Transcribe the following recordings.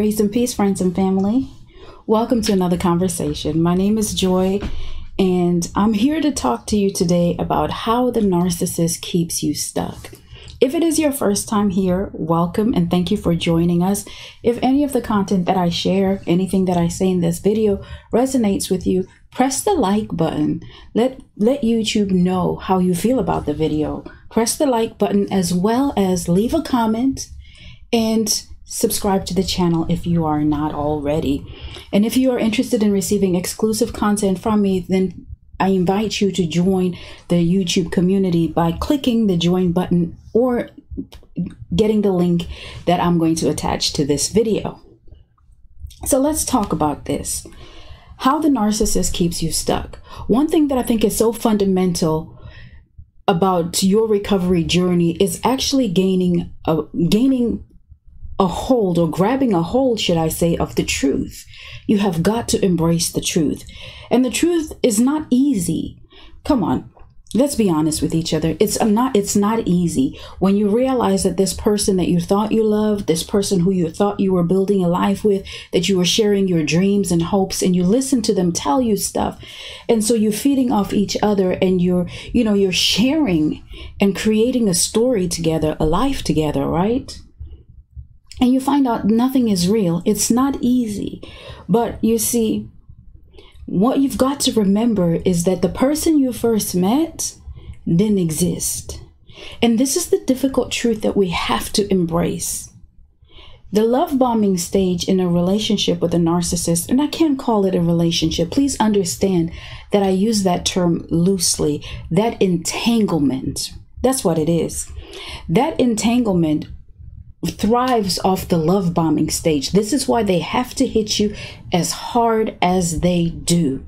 Grace and peace, friends and family. Welcome to another conversation. My name is Joy, and I'm here to talk to you today about how the narcissist keeps you stuck. If it is your first time here, welcome and thank you for joining us. If any of the content that I share, anything that I say in this video resonates with you, press the like button. Let YouTube know how you feel about the video. Press the like button as well as leave a comment and subscribe to the channel if you are not already. And if you are interested in receiving exclusive content from me, then I invite you to join the YouTube community by clicking the join button or getting the link that I'm going to attach to this video. So let's talk about this. How the narcissist keeps you stuck. One thing that I think is so fundamental about your recovery journey is actually gaining a hold, or grabbing a hold, should I say, of the truth. You have got to embrace the truth. And the truth is not easy. Come on, let's be honest with each other. It's not easy. When you realize that this person that you thought you loved, this person who you thought you were building a life with, that you were sharing your dreams and hopes, and you listen to them tell you stuff. And so you're feeding off each other, and you're sharing and creating a story together, a life together, right? And you find out nothing is real. It's not easy. But you see, what you've got to remember is that the person you first met didn't exist. And this is the difficult truth that we have to embrace. The love bombing stage in a relationship with a narcissist, and I can't call it a relationship. Please understand that I use that term loosely. That entanglement, that's what it is. That entanglement thrives off the love bombing stage. This is why they have to hit you as hard as they do.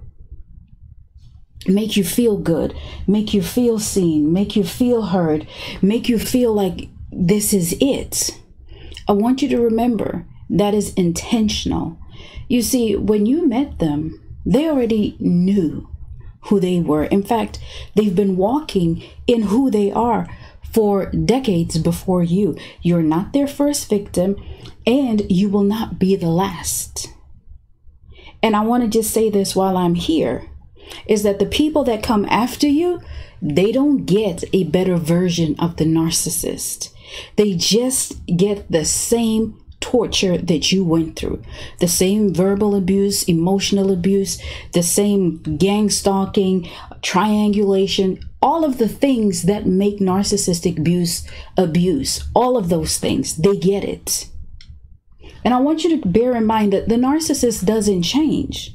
Make you feel good, make you feel seen, make you feel heard, make you feel like this is it. I want you to remember that is intentional. You see, when you met them, they already knew who they were. In fact, they've been walking in who they are for decades before you. You're not their first victim, and you will not be the last. And I want to just say this while I'm here, is that the people that come after you, they don't get a better version of the narcissist. They just get the same torture that you went through, the same verbal abuse, emotional abuse, the same gang stalking, triangulation, all of the things that make narcissistic abuse, all of those things, they get it. And I want you to bear in mind that the narcissist doesn't change.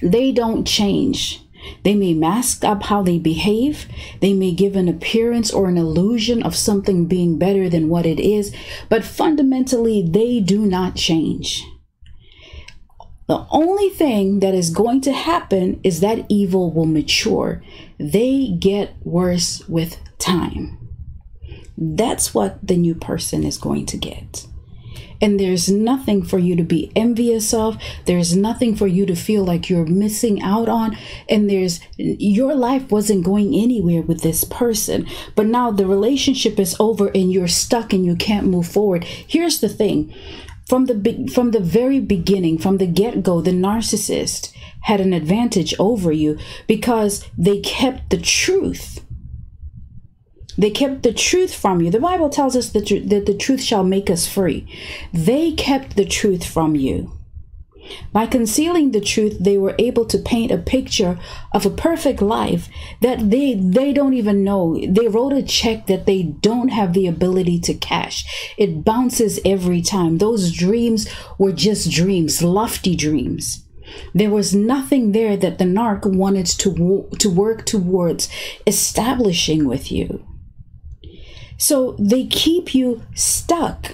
They don't change. They may mask up how they behave. They may give an appearance or an illusion of something being better than what it is, but fundamentally, they do not change. The only thing that is going to happen is that evil will mature. They get worse with time. That's what the new person is going to get. And there's nothing for you to be envious of. There's nothing for you to feel like you're missing out on. And your life wasn't going anywhere with this person. But now the relationship is over and you're stuck and you can't move forward. Here's the thing. From the very beginning, from the get-go, the narcissist had an advantage over you because they kept the truth. They kept the truth from you. The Bible tells us that the truth shall make us free. They kept the truth from you. By concealing the truth, they were able to paint a picture of a perfect life that they don't even know. They wrote a check that they don't have the ability to cash. It bounces every time. Those dreams were just dreams, lofty dreams. There was nothing there that the narc wanted to work towards establishing with you. So they keep you stuck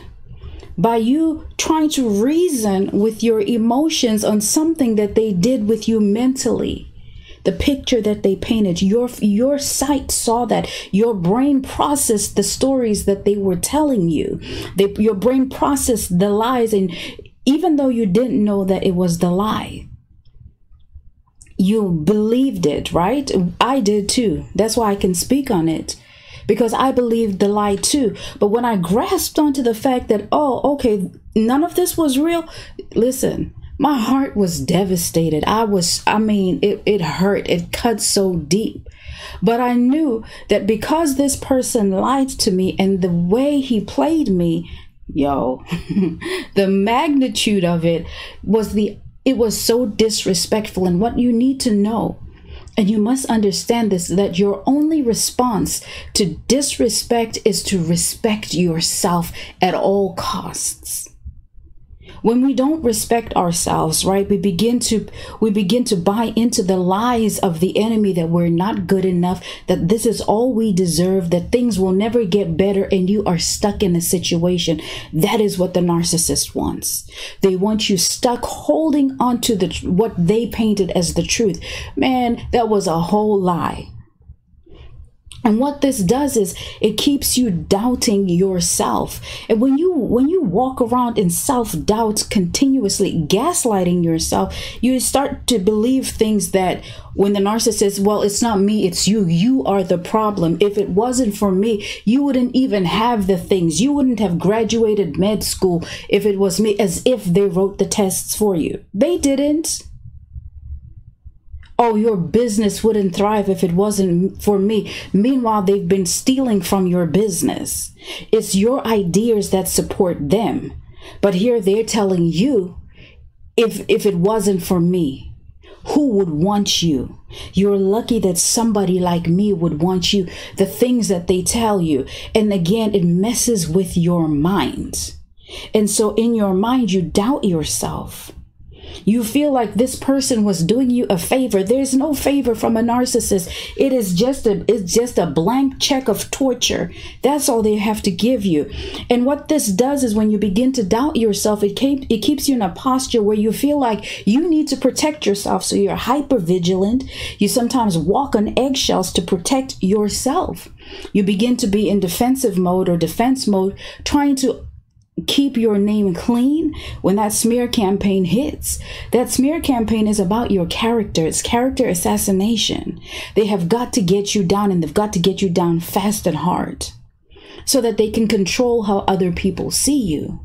by you trying to reason with your emotions on something that they did with you mentally. The picture that they painted, your sight saw that. Your brain processed the stories that they were telling you. Your brain processed the lies, and even though you didn't know that it was the lie, you believed it, right? I did too. That's why I can speak on it. because I believed the lie too. But when I grasped onto the fact that, oh, okay, none of this was real, listen, my heart was devastated. I mean, it hurt. It cut so deep. But I knew that because this person lied to me and the way he played me, yo, the magnitude of it was it was so disrespectful. And what you need to know, and you must understand this, that your only response to disrespect is to respect yourself at all costs. When we don't respect ourselves, right, we begin to buy into the lies of the enemy that we're not good enough, that this is all we deserve, that things will never get better, and you are stuck in a situation. That is what the narcissist wants. They want you stuck holding on to what they painted as the truth. Man, that was a whole lie. And what this does is it keeps you doubting yourself. And when you walk around in self-doubt continuously, gaslighting yourself, you start to believe things that when the narcissist, well, it's not me, it's you. You are the problem. If it wasn't for me, you wouldn't even have the things. You wouldn't have graduated med school if it was me, as if they wrote the tests for you. They didn't. Oh, your business wouldn't thrive if it wasn't for me. Meanwhile, they've been stealing from your business. It's your ideas that support them. But here they're telling you, if it wasn't for me, who would want you? You're lucky that somebody like me would want you. The things that they tell you. And again, it messes with your mind. And so in your mind, you doubt yourself. You feel like this person was doing you a favor. There's no favor from a narcissist. It is just a blank check of torture. That's all they have to give you. And what this does is when you begin to doubt yourself, it keeps you in a posture where you feel like you need to protect yourself. So you're hypervigilant. You sometimes walk on eggshells to protect yourself. You begin to be in defensive mode or defense mode, trying to keep your name clean when that smear campaign hits. That smear campaign is about your character. It's character assassination. They have got to get you down, and they've got to get you down fast and hard so that they can control how other people see you.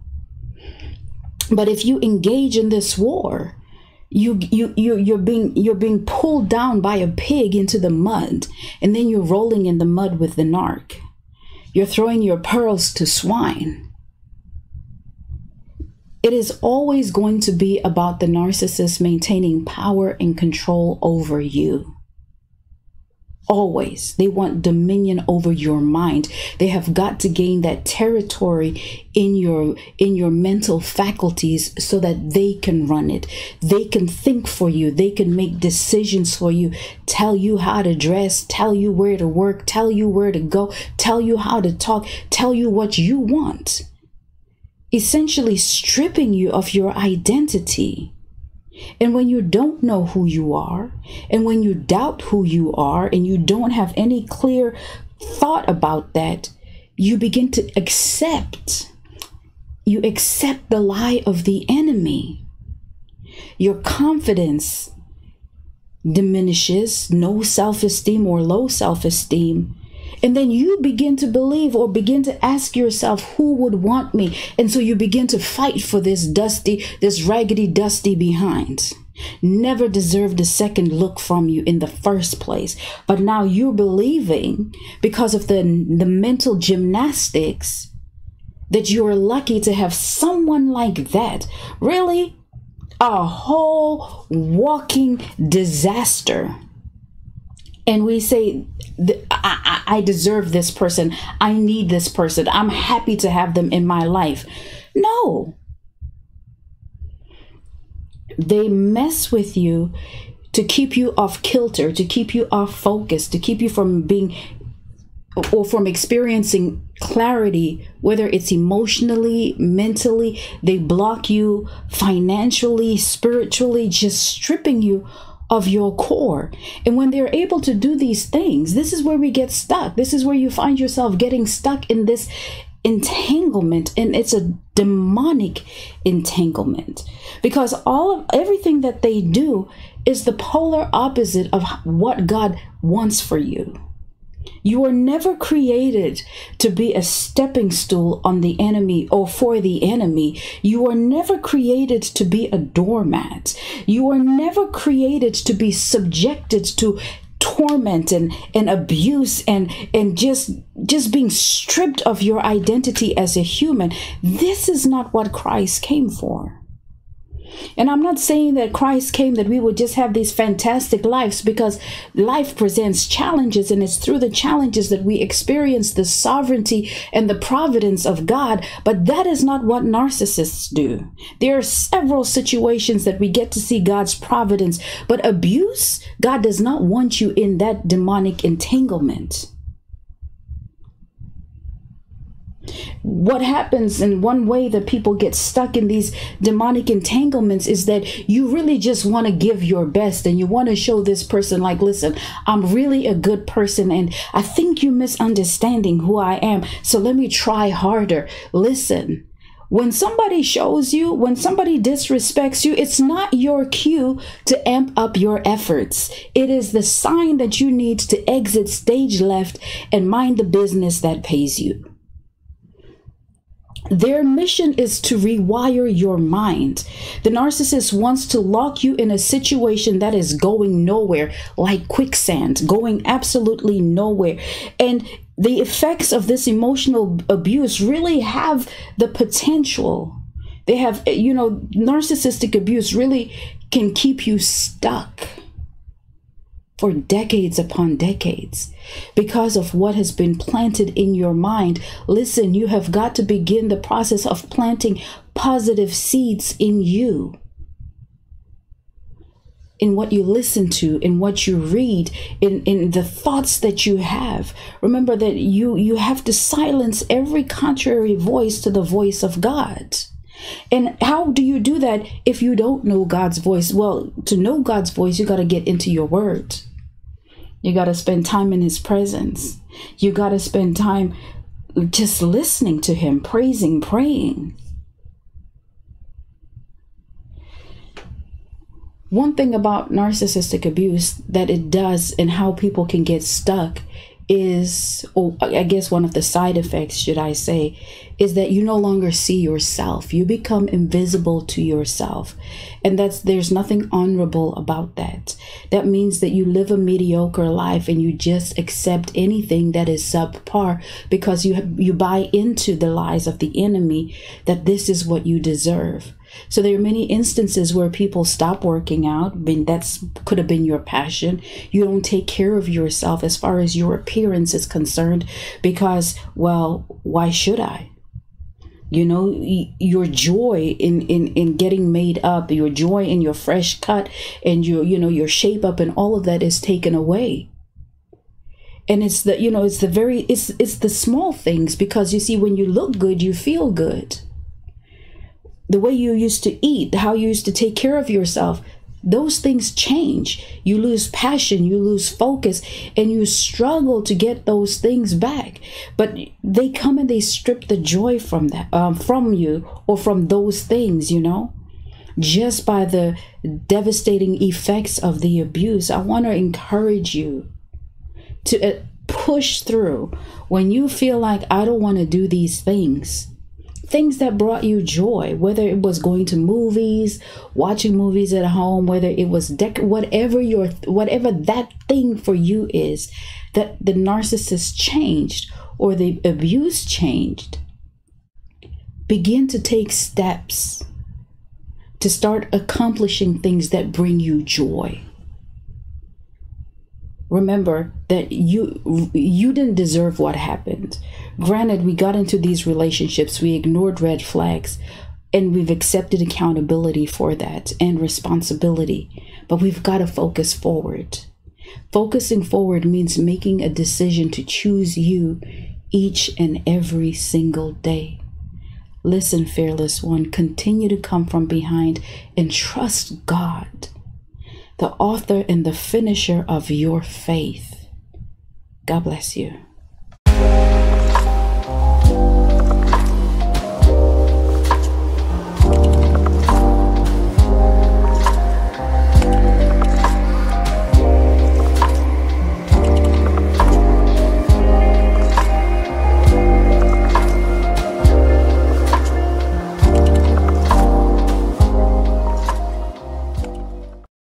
But if you engage in this war, you're being pulled down by a pig into the mud, and then you're rolling in the mud with the narc. You're throwing your pearls to swine. It is always going to be about the narcissist maintaining power and control over you. Always. They want dominion over your mind. They have got to gain that territory in your mental faculties so that they can run it. They can think for you. They can make decisions for you, tell you how to dress, tell you where to work, tell you where to go, tell you how to talk, tell you what you want. Essentially stripping you of your identity. And when you don't know who you are, and when you doubt who you are, and you don't have any clear thought about that, you begin to accept. You accept the lie of the enemy. Your confidence diminishes, no self-esteem or low self-esteem. And then you begin to believe or begin to ask yourself, who would want me? And so you begin to fight for this raggedy dusty behind. Never deserved a second look from you in the first place. But now you're believing, because of the mental gymnastics, that you're lucky to have someone like that. Really? A whole walking disaster. And we say, I deserve this person. I need this person. I'm happy to have them in my life. No. They mess with you to keep you off kilter, to keep you off focus, to keep you from being or from experiencing clarity, whether it's emotionally, mentally. They block you financially, spiritually, just stripping you of your core. And when they're able to do these things, this is where we get stuck. This is where you find yourself getting stuck in this entanglement, and it's a demonic entanglement, because everything that they do is the polar opposite of what God wants for you. You were never created to be a stepping stool on the enemy or for the enemy. You were never created to be a doormat. You were never created to be subjected to torment and abuse and just being stripped of your identity as a human. This is not what Christ came for. And I'm not saying that Christ came that we would just have these fantastic lives, because life presents challenges, and it's through the challenges that we experience the sovereignty and the providence of God. But that is not what narcissists do. There are several situations that we get to see God's providence, but abuse, God does not want you in that demonic entanglement. What happens, and one way that people get stuck in these demonic entanglements, is that you really just want to give your best, and you want to show this person, like, listen, I'm really a good person, and I think you're misunderstanding who I am, so let me try harder. Listen, when somebody shows you, when somebody disrespects you, it's not your cue to amp up your efforts. It is the sign that you need to exit stage left and mind the business that pays you. Their mission is to rewire your mind. The narcissist wants to lock you in a situation that is going nowhere, like quicksand, going absolutely nowhere. And the effects of this emotional abuse really have the potential. They have, you know, narcissistic abuse really can keep you stuck for decades upon decades because of what has been planted in your mind. Listen, you have got to begin the process of planting positive seeds in you, in what you listen to, in what you read, in the thoughts that you have. Remember that you have to silence every contrary voice to the voice of God. And how do you do that if you don't know God's voice? Well, to know God's voice, you got to get into your word. You got to spend time in his presence. You got to spend time just listening to him, praising, praying. One thing about narcissistic abuse that it does, and how people can get stuck, is, or I guess one of the side effects, should I say, is that you no longer see yourself. You become invisible to yourself. And there's nothing honorable about that. That means that you live a mediocre life, and you just accept anything that is subpar, because you buy into the lies of the enemy that this is what you deserve. So there are many instances where people stop working out. I mean, that could have been your passion. You don't take care of yourself as far as your appearance is concerned because, well, why should I? You know, your joy in getting made up, your joy in your fresh cut and your shape up and all of that is taken away. And it's the, you know, it's the very, it's the small things, because you see, when you look good, you feel good. The way you used to eat, how you used to take care of yourself, those things change. You lose passion, you lose focus, and you struggle to get those things back. But they come and they strip the joy from that, from you, or from those things, you know, just by the devastating effects of the abuse. I want to encourage you to push through when you feel like, I don't want to do these things. Things that brought you joy, whether it was going to movies, watching movies at home, whether it was whatever that thing for you is, that the narcissist changed or the abuse changed. Begin to take steps to start accomplishing things that bring you joy. Remember that you didn't deserve what happened. Granted, we got into these relationships, we ignored red flags, and we've accepted accountability for that and responsibility. But we've got to focus forward. Focusing forward means making a decision to choose you each and every single day. Listen, fearless one, continue to come from behind and trust God, the author and the finisher of your faith. God bless you.